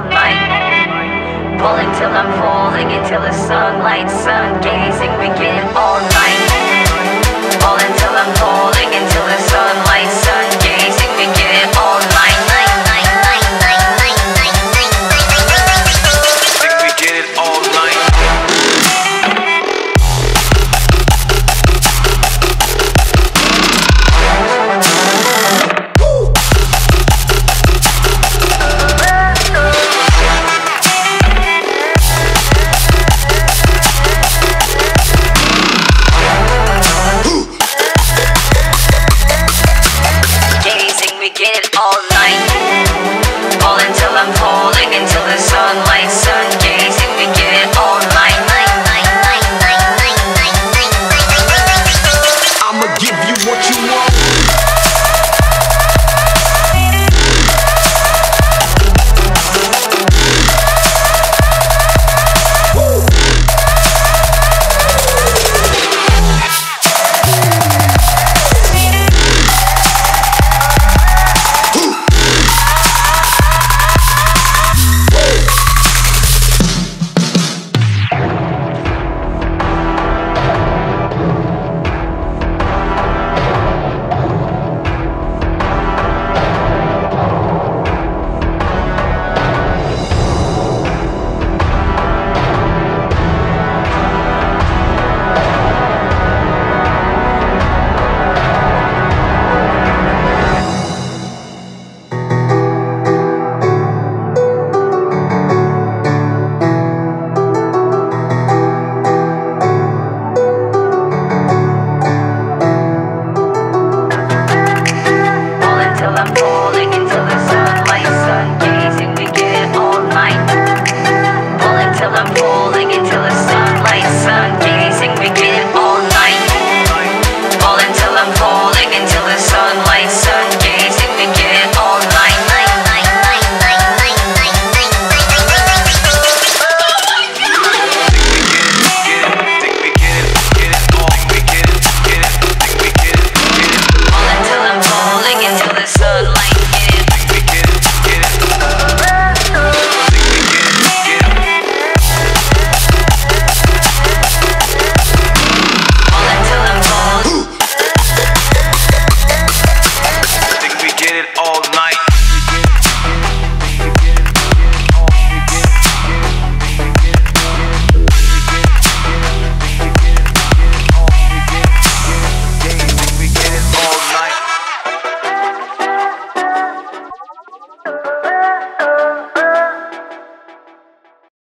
cold night, pulling till I'm falling until the sunlight, sun gazing, we get it all night, pulling till I'm falling.